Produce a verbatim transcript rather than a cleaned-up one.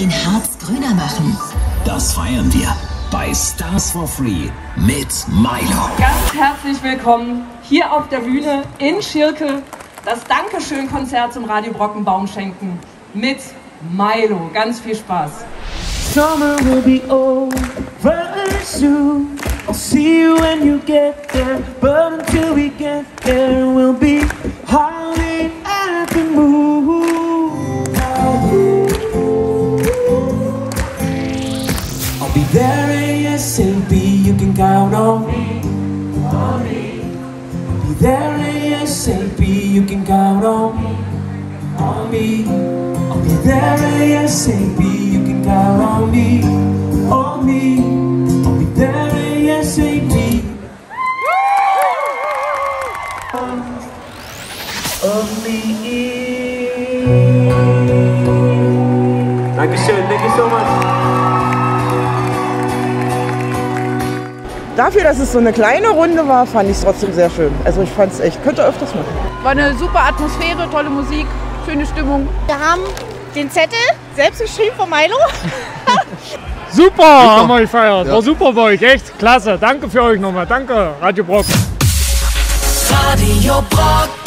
den Harz grüner machen. Das feiern wir bei Stars for Free mit Milow. Ganz herzlich willkommen hier auf der Bühne in Schierke. Das Dankeschön-Konzert zum Radio Brocken Baum schenken mit Milow. Ganz viel Spaß. Summer will be over soon. I'll see you when you get there. But until we get there, we'll be howling at the moon. I'll be there A S A P. You can count on me. On me. I'll be there A S A P. You can count on me. On me. I'll be there A S A P. You can count on me. On me. I'll be there. Dankeschön, thank you so much. Dafür, dass es so eine kleine Runde war, fand ich es trotzdem sehr schön. Also ich fand es echt, könnte öfters machen. War eine super Atmosphäre, tolle Musik, schöne Stimmung. Wir haben den Zettel selbst geschrieben von Milow. Super, super, haben wir gefeiert. Ja. War super bei euch, echt klasse. Danke für euch nochmal. Danke, Radio Brocken. Radio Brocken.